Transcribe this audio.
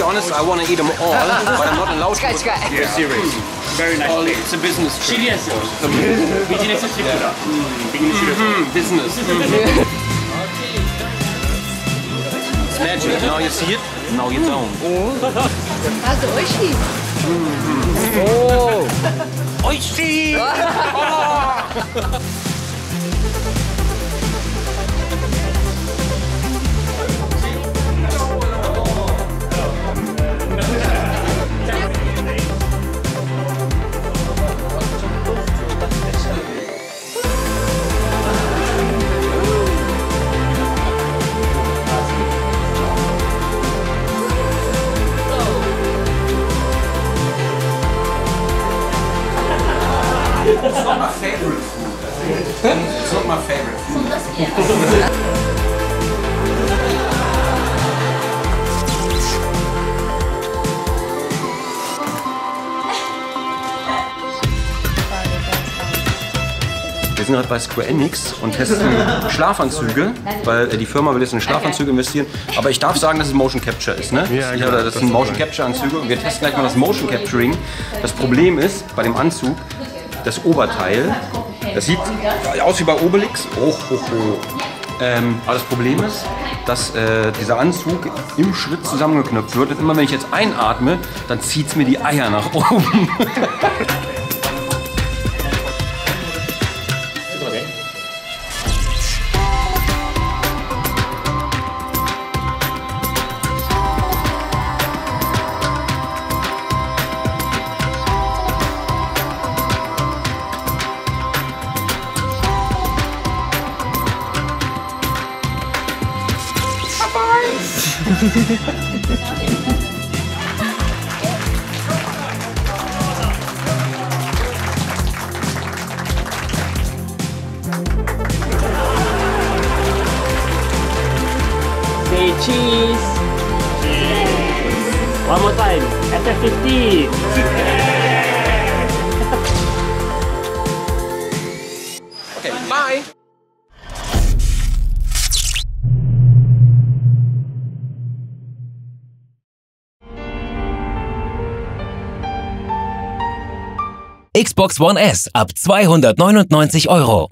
be honest, I want to eat them all, but I'm not allowed to. You're serious. Very nice. All, it's a business trip. Business. It's magic. Now you see it, now you don't. That's oishi. Oh! Oishi! Oh. It's not my favorite food. It's not my favorite food. Wir sind halt bei Square Enix und testen Schlafanzüge, weil die Firma will jetzt in Schlafanzüge investieren. Aber ich darf sagen, dass es Motion Capture ist, ne? Ja, genau. Das sind Motion Capture Anzüge und wir testen gleich mal das Motion Capturing. Das Problem ist, bei dem Anzug, das Oberteil, das sieht aus wie bei Obelix, aber das Problem ist, dass dieser Anzug im Schritt zusammengeknöpft wird und immer wenn ich jetzt einatme, dann zieht es mir die Eier nach oben. Say cheese. Cheese. One more time. SF15. Okay, bye. Xbox One S ab 299 €.